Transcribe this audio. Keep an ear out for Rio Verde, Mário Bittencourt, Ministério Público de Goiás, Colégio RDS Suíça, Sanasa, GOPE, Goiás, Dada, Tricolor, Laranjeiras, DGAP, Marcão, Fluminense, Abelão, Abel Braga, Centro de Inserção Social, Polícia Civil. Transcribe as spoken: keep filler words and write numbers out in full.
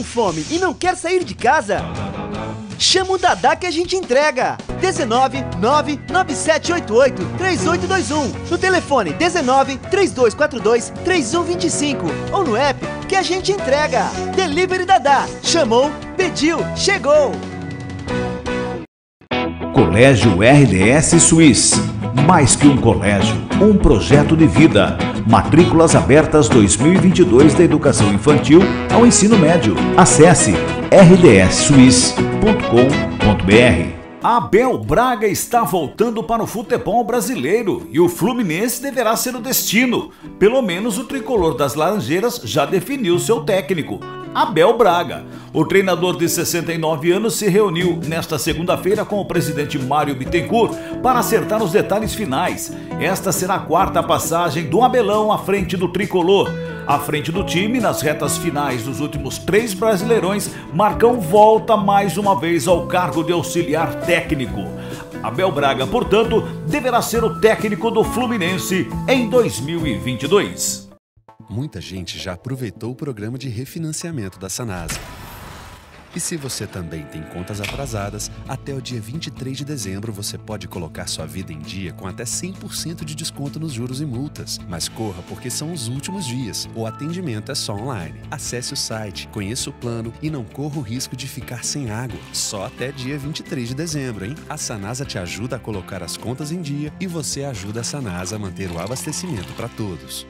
com fome e não quer sair de casa? Chama o Dada que a gente entrega! um nove nove nove sete oito oito três oito dois um no telefone dezenove, três dois quatro dois, três um dois cinco ou no app que a gente entrega! Delivery Dada! Chamou, pediu, chegou! Colégio R D S Suíça. Mais que um colégio, um projeto de vida. Matrículas abertas dois mil e vinte e dois da educação infantil ao ensino médio. Acesse r d s suiz ponto com ponto b r. Abel Braga está voltando para o futebol brasileiro e o Fluminense deverá ser o destino. Pelo menos o tricolor das Laranjeiras já definiu seu técnico, Abel Braga. O treinador de sessenta e nove anos se reuniu nesta segunda-feira com o presidente Mário Bittencourt para acertar os detalhes finais. Esta será a quarta passagem do Abelão à frente do tricolor. À frente do time, nas retas finais dos últimos três Brasileirões, Marcão volta mais uma vez ao cargo de auxiliar técnico. Abel Braga, portanto, deverá ser o técnico do Fluminense em dois mil e vinte e dois. Muita gente já aproveitou o programa de refinanciamento da Sanasa. E se você também tem contas atrasadas, até o dia vinte e três de dezembro você pode colocar sua vida em dia com até cem por cento de desconto nos juros e multas. Mas corra, porque são os últimos dias. O atendimento é só online. Acesse o site, conheça o plano e não corra o risco de ficar sem água. Só até dia vinte e três de dezembro, hein? A Sanasa te ajuda a colocar as contas em dia e você ajuda a Sanasa a manter o abastecimento para todos.